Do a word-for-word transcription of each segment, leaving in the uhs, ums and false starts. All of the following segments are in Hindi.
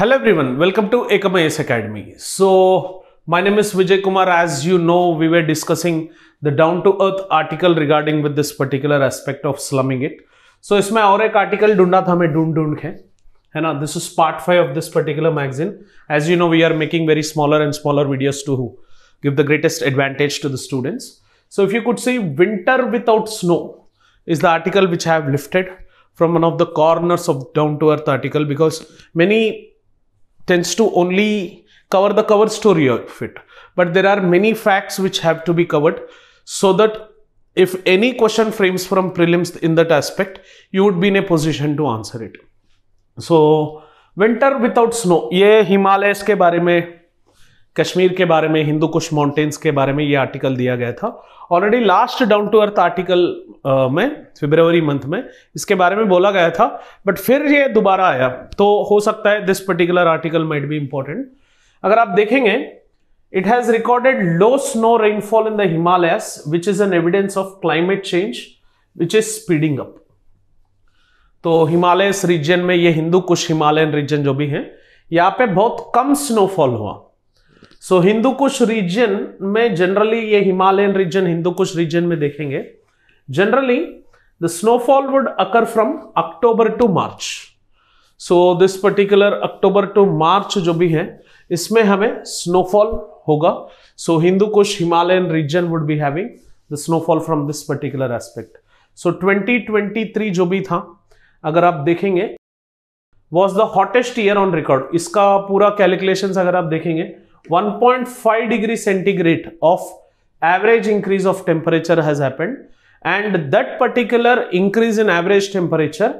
Hello everyone, welcome to Ekam I A S Academy. So, my name is Vijay Kumar. As you know, we were discussing the Down to Earth article regarding with this particular aspect of slumming it. So, इसमें और एक article ढूंढना था हमें ढूंढ ढूंढ के, है ना? This is part five of this particular magazine. As you know, we are making very smaller and smaller videos to give the greatest advantage to the students. So, if you could see, winter without snow is the article which I have lifted from one of the corners of Down to Earth article because many tends to only cover the cover story of it, but there are many facts which have to be covered so that if any question frames from prelims in that aspect, you would be in a position to answer it. So, winter without snow, ये हिमालयस के बारे में, कश्मीर के बारे में, हिंदू कुश माउंटेन्स के बारे में ये आर्टिकल दिया गया था. Already last down to earth article में फरवरी मंथ में इसके बारे में बोला गया था, बट फिर ये दोबारा आया. तो हो सकता है this particular article might be important. अगर आप देखेंगे, it has recorded low snow rainfall in the Himalayas which is an evidence of climate change which is speeding up. तो हिमालयस रीजन में, ये हिंदू कुश हिमालयन रीजन जो भी है, यहाँ पे बहुत कम स्नोफॉल हुआ. So so, Hindu Kush region में जनरली, ये हिमालयन रीजन हिंदू कुश रीजन में देखेंगे, generally the snowfall would occur from October to March. So this particular October to March जो भी है, इसमें हमें स्नोफॉल होगा. So Hindu Kush Himalayan region would be having the snowfall from this particular aspect. So twenty twenty three जो भी था, अगर आप देखेंगे, was the hottest year on record. इसका पूरा कैलकुलेशन अगर आप देखेंगे, one point five degree centigrade of average increase of temperature has happened, and that particular increase in average temperature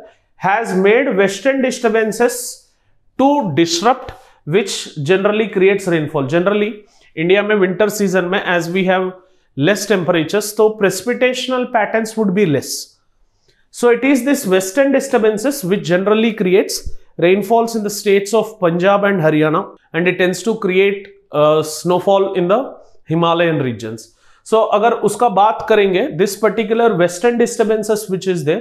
has made western disturbances to disrupt, which generally creates rainfall. Generally, India में winter season में, as we have less temperatures, so precipitational patterns would be less. So it is this western disturbances which generally creates rainfalls in the states of Punjab and Haryana, and it tends to create uh, snowfall in the Himalayan regions. So, अगर उसका बात करेंगे, this particular western disturbances which is there,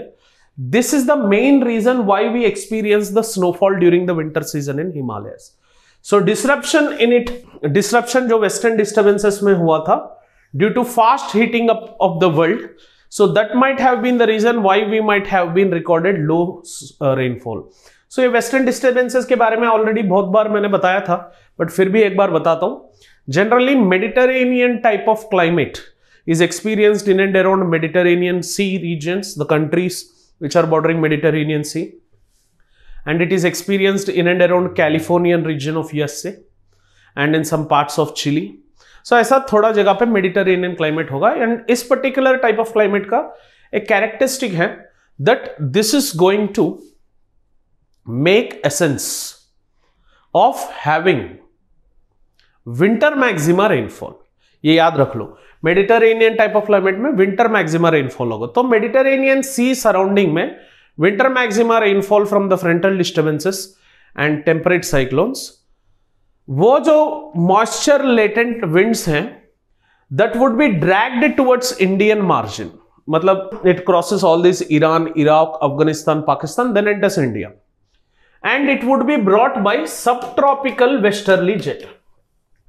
this is the main reason why we experience the snowfall during the winter season in Himalayas. So, disruption in it, disruption जो western disturbances में हुआ था, due to fast heating up of the world, so that might have been the reason why we might have been recorded low uh, rainfall. So so, ये वेस्टर्न डिस्टर्बेंसेस के बारे में ऑलरेडी बहुत बार मैंने बताया था, बट फिर भी एक बार बताता हूं. Generally Mediterranean type of climate is experienced in and around Mediterranean sea regions, the countries which are bordering Mediterranean sea, and it is experienced in and around Californian region of US and in some parts of Chile. So ऐसा थोड़ा जगह पे मेडिटरेनियन क्लाइमेट होगा, एंड इस पर्टिकुलर टाइप ऑफ क्लाइमेट का एक कैरेक्टरिस्टिक है that this is going to make essence of having winter maxima rainfall. ये याद रख लो, मेडिटरेनियन टाइप ऑफ क्लाइमेट में विंटर मैक्सिमा रेनफॉल होगा. तो मेडिटरेनियन सी सराउंडिंग में winter maxima rainfall from the frontal disturbances and temperate cyclones, वो जो मॉइस्चर लेटेंट विंड्स हैं, that would be dragged towards Indian margin. मतलब it crosses all this Iran, Iraq, Afghanistan, Pakistan, then enters India, and it would be brought by subtropical westerly jet.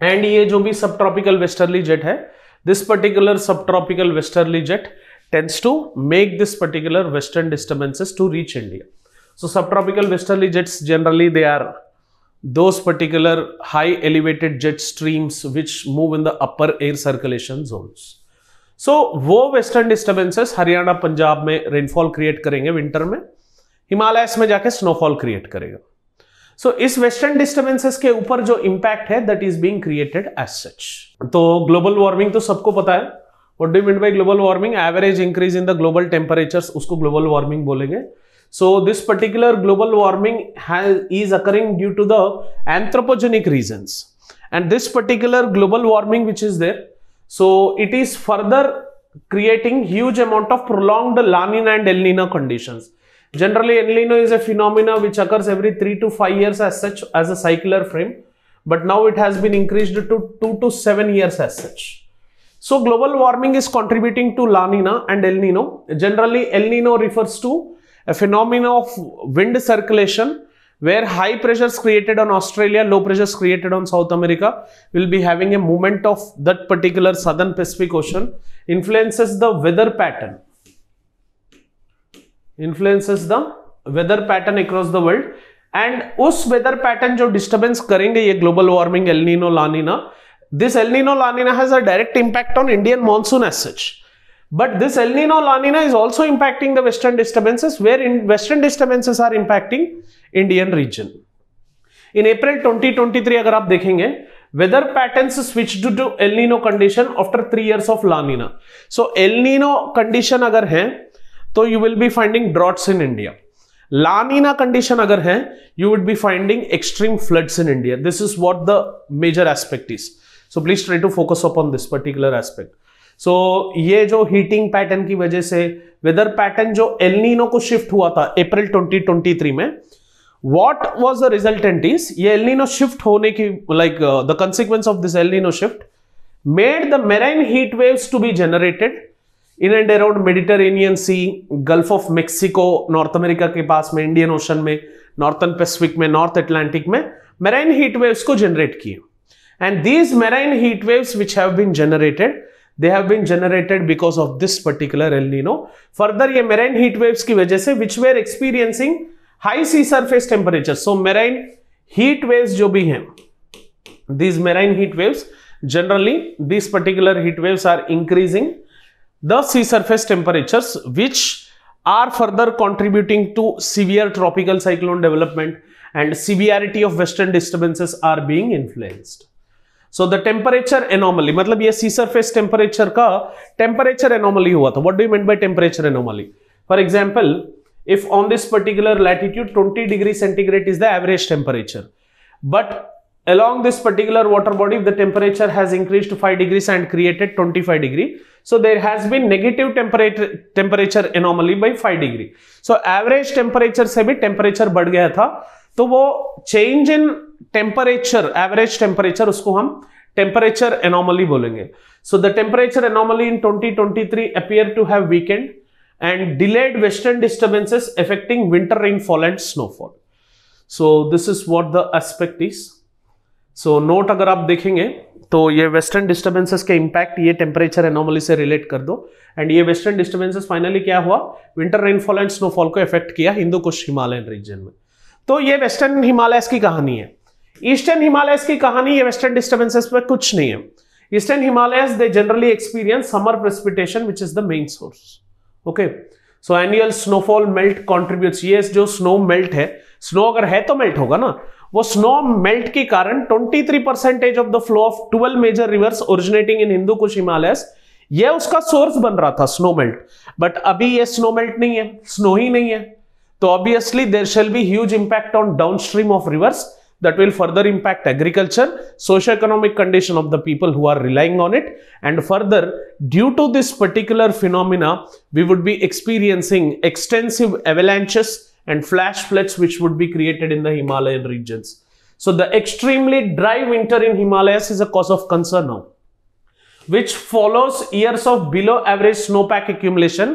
And ये जो भी subtropical westerly jet है, this particular subtropical westerly jet tends to make this particular western disturbances to reach India. So subtropical westerly jets, generally they are those particular high elevated jet streams which move in the upper air circulation zones. So वो western disturbances हरियाणा, पंजाब में rainfall create करेंगे winter में, हिमालयस में जाके स्नोफॉल क्रिएट करेगा. सो so, इस वेस्टर्न डिस्टर्बेंसेस के ऊपर जो इंपैक्ट है, that is being created as such. तो ग्लोबल वार्मिंग तो सबको पता है. What do you mean by global warming? Average increase in the global temperatures, उसको ग्लोबल वार्मिंग बोलेंगे. So this particular global warming is occurring due to the anthropogenic reasons, and this particular global warming which is there, so it is further creating huge amount of prolonged La Neena and El Neena conditions. Generally, El Niño is a phenomena which occurs every three to five years as such as a cycler frame, but now it has been increased to two to seven years as such. So, global warming is contributing to La Nina and El Niño. Generally, El Niño refers to a phenomena of wind circulation where high pressure is created on Australia, low pressure is created on South America, will be having a movement of that particular southern Pacific Ocean, influences the weather pattern, influences the weather pattern across the world, and उस weather pattern जो disturbance करेंगे ये global warming, El Nino, La Nina, this El Nino, La Nina has a direct impact on Indian monsoon as such. But this El Nino, La Nina is also impacting the western disturbances, where in western disturbances are impacting Indian region. In April twenty twenty-three, अगर आप देखेंगे, weather patterns switched to El Nino condition after three years of La Nina. So El Nino condition अगर है, तो you will be finding droughts in India. La Nina condition अगर है, you would be finding extreme floods in India. This is what the major aspect is. So please try to focus upon this particular aspect. So so, ये जो हीटिंग पैटर्न की वजह से वेदर पैटर्न जो एल नीनो को शिफ्ट हुआ था अप्रैल ट्वेंटी ट्वेंटी थ्री में, what was the resultant is, ये एल नीनो शिफ्ट होने की like the consequence of this El Nino shift made the marine heat waves to be generated in and around Mediterranean C, Gulf of Mexico, North America के पास में, इंडियन ओशन में, नॉर्थन पैसिफिक में, नॉर्थ अटलांटिक में मैरीन हीट वेव्स को जनरेट किए. And these marine heat waves which have been generated, they have been generated because of this particular El Nino. Further, ये marine heat waves की वजह से which were experiencing high sea surface temperature. So marine heat waves जो भी हैं, these marine heat waves generally, these particular heat waves are increasing the sea surface temperatures, which are further contributing to severe tropical cyclone development, and severity of western disturbances are being influenced. So the temperature anomaly, मतलब ये सी सरफेस टेम्परेचर का टेम्परेचर एनोमली हुआ था. What do you mean by temperature anomaly? For example, if on this particular latitude twenty degree centigrade is the average temperature, but along this particular water body the temperature has increased to five degrees and created twenty-five degree, so there has been negative temperature temperature anomaly by five degree. so average temperature se bhi temperature badh gaya tha, to wo change in temperature, average temperature, usko hum temperature anomaly bolenge. so the temperature anomaly in twenty twenty-three appeared to have weakened and delayed western disturbances affecting winter rainfall and snowfall. so this is what the aspect is. So so, note अगर आप देखेंगे तो ये वेस्टर्न डिस्टर्बेंसेस के इंपैक्ट ये टेम्परेचर एनोमली से रिलेट कर दो, एंड ये वेस्टर्न डिस्टर्बेंसेस फाइनली क्या हुआ, विंटर रेनफॉल एंड स्नोफॉल को इफेक्ट किया हिंदू कुश हिमालयन रीजन में. तो ये वेस्टर्न हिमालयस की कहानी है, ईस्टर्न हिमालयस की कहानी ये वेस्टर्न डिस्टर्बेंसेस पर कुछ नहीं है. Eastern Himalayas they generally experience summer precipitation which is the main source. Okay, so annual snowfall melt contributes, ये जो स्नो मेल्ट है, स्नो अगर है तो मेल्ट होगा ना, वो स्नो मेल्ट के कारण तेईस percentage of the flow of twelve major rivers originating in Hindu Kush Himalayas, ये उसका सोर्स बन रहा था स्नो मेल्ट. बट अभी ये स्नो मेल्ट नहीं है, स्नो ही नहीं है, तो obviously there shall be huge impact on downstream of rivers that will further impact agriculture, socio economic condition of the people who are relying on it, and further due to this particular phenomena we would be experiencing extensive avalanches and flash floods which would be created in the Himalayan regions. So the extremely dry winter in Himalayas is a cause of concern now, which follows years of below average snowpack accumulation,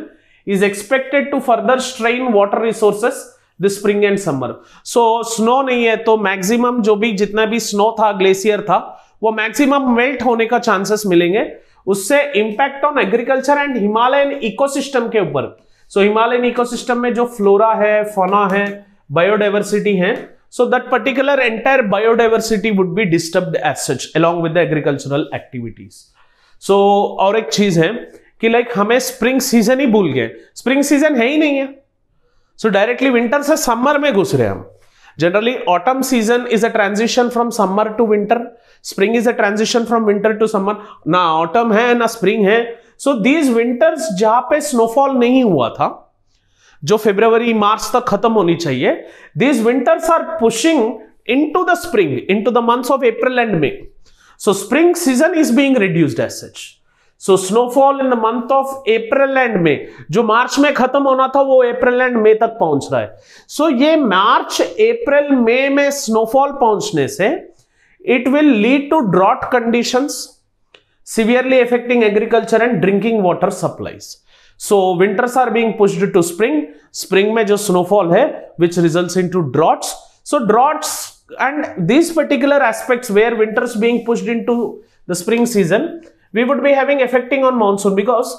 is expected to further strain water resources this spring and summer. So snow नहीं है तो maximum जो भी जितना भी snow था, glacier था, वो maximum melt होने का chances मिलेंगे, उससे impact on agriculture and Himalayan ecosystem के ऊपर. सो हिमालयन इकोसिस्टम में जो फ्लोरा है, फौना है, बायोडाइवर्सिटी है, so that particular entire biodiversity would be disturbed as such along with the agricultural activities. So और एक चीज है कि लाइक like, हमें स्प्रिंग सीजन ही भूल गए, स्प्रिंग सीजन है ही नहीं है. सो डायरेक्टली विंटर से समर में घुस रहे हम. Generally autumn season is a transition from summer to winter, spring is a transition from winter to summer. ना ऑटम है ना स्प्रिंग है. सो दीज विंटर्स जहां पे स्नोफॉल नहीं हुआ था, जो फरवरी मार्च तक खत्म होनी चाहिए, these winters are pushing into the spring, into the months of April and May. So spring season is being reduced as such. So snowfall in the month of April and May, जो मार्च में खत्म होना था वो अप्रैल एंड मे तक पहुंच रहा है. सो so, ये मार्च अप्रैल मे में स्नोफॉल पहुंचने से it will lead to drought conditions severely affecting agriculture and drinking water supplies. So winters are being pushed to spring. Spring में जो snowfall है, which results into droughts. So droughts and these particular aspects where winters being pushed into the spring season, we would be having affecting on monsoon, because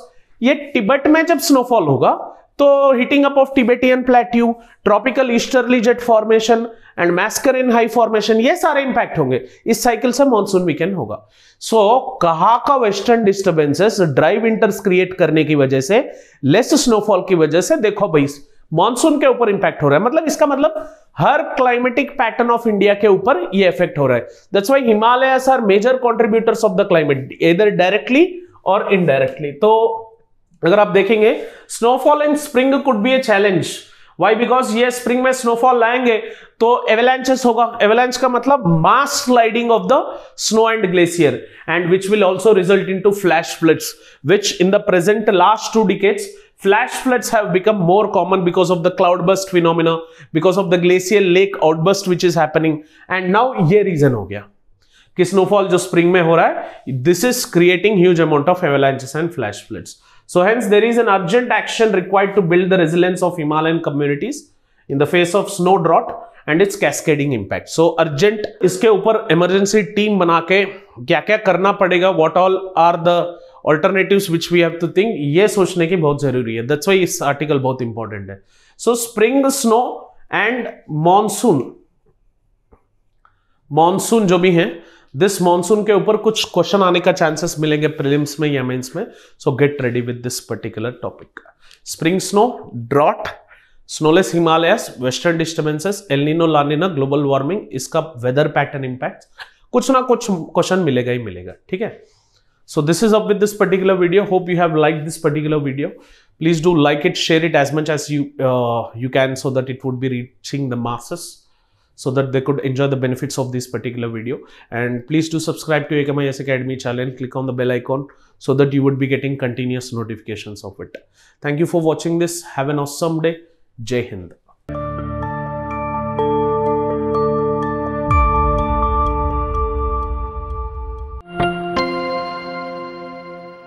ये तिब्बत में जब स्नोफॉल होगा तो heating up of Tibetan plateau, tropical easterly jet formation and Mascarene high formation, ये सारे इंपैक्ट होंगे। इस साइकिल से मॉनसून वीकेंड होगा। सो so, कहा का western disturbances dry winters create करने की वजह से, लेस स्नोफॉल की वजह से, देखो भाई मॉनसून के ऊपर इंपैक्ट हो रहा है। मतलब इसका मतलब हर क्लाइमेटिक पैटर्न ऑफ इंडिया के ऊपर ये इफेक्ट हो रहा है। That's why Himalayas are major contributors of the climate, इधर डायरेक्टली और इनडायरेक्टली। तो अगर आप देखेंगे snowfall in spring could be a challenge. Why? Because ये स्प्रिंग में स्नोफॉल लाएंगे तो एवलांचेस होगा। एवलांच का मतलब mass sliding of the snow and glacier, and which will also result in to flash floods, which in the present last two decades flash floods have become more common because of the cloudburst phenomena, because of the glacial lake outburst which is happening, and now ये reason हो गया कि snowfall जो spring में हो रहा है, this is creating huge amount of avalanches and flash floods. So hence there is an urgent action required to build the resilience of Himalayan communities in the face of snow drought and its cascading impact. So urgent, इसके ऊपर emergency team बना के क्या क्या करना पड़ेगा, what all are the alternatives which we have to think, ये सोचने की बहुत जरूरी है। That's why इस आर्टिकल बहुत इंपॉर्टेंट है। So spring snow and monsoon, monsoon जो भी है, दिस monsoon के ऊपर कुछ क्वेश्चन आने का चांसेस मिलेंगे प्रीलिम्स में या मेंस में। So get ready with this particular topic. Spring snow, drought, snowless Himalayas, western disturbances, El Nino, La Nina, global warming, इसका वेदर पैटर्न इंपैक्ट, कुछ ना कुछ क्वेश्चन मिलेगा ही मिलेगा। ठीक है। So this is up with this particular video. Hope you have liked this particular video. Please do like it, share it as much as you uh, you can, so that it would be reaching the masses, so that they could enjoy the benefits of this particular video. And please do subscribe to Ekam I A S Academy channel and click on the bell icon, so that you would be getting continuous notifications of it. Thank you for watching this. Have an awesome day. Jai Hind.